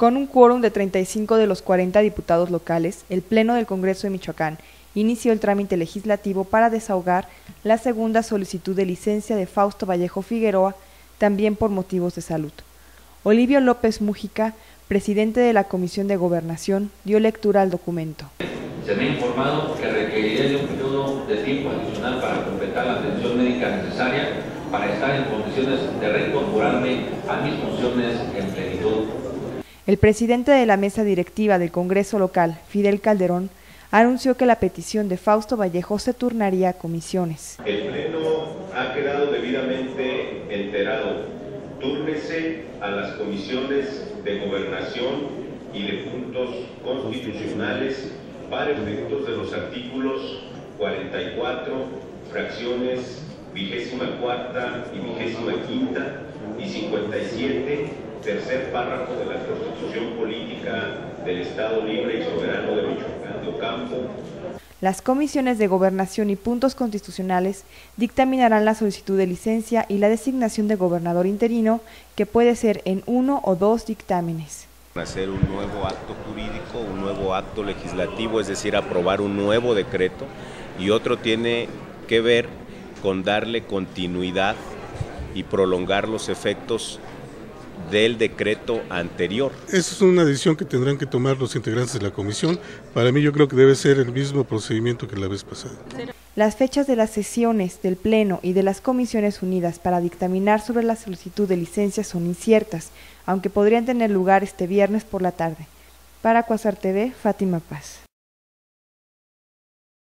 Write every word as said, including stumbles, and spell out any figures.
Con un quórum de treinta y cinco de los cuarenta diputados locales, el Pleno del Congreso de Michoacán inició el trámite legislativo para desahogar la segunda solicitud de licencia de Fausto Vallejo Figueroa, también por motivos de salud. Olivia López Mújica, presidente de la Comisión de Gobernación, dio lectura al documento. Se me ha informado que requeriré de un periodo de tiempo adicional para completar la atención médica necesaria para estar en condiciones de reincorporarme a mis funciones en plenitud. El presidente de la mesa directiva del Congreso local, Fidel Calderón, anunció que la petición de Fausto Vallejo se turnaría a comisiones. El Pleno ha quedado debidamente enterado. Túrnese a las comisiones de Gobernación y de Puntos Constitucionales para efectos de los artículos cuarenta y cuatro, fracciones vigésima cuarta y vigésima quinta y cincuenta y siete, tercer párrafo de la Constitución Política del Estado Libre y Soberano de Michoacán de Ocampo. Las comisiones de Gobernación y Puntos Constitucionales dictaminarán la solicitud de licencia y la designación de gobernador interino, que puede ser en uno o dos dictámenes. Hacer un nuevo acto jurídico, un nuevo acto legislativo, es decir, aprobar un nuevo decreto, y otro tiene que ver con darle continuidad y prolongar los efectos del decreto anterior. Esa es una decisión que tendrán que tomar los integrantes de la comisión. Para mí, yo creo que debe ser el mismo procedimiento que la vez pasada. Las fechas de las sesiones del Pleno y de las comisiones unidas para dictaminar sobre la solicitud de licencias son inciertas, aunque podrían tener lugar este viernes por la tarde. Para Cuasar T V, Fátima Paz.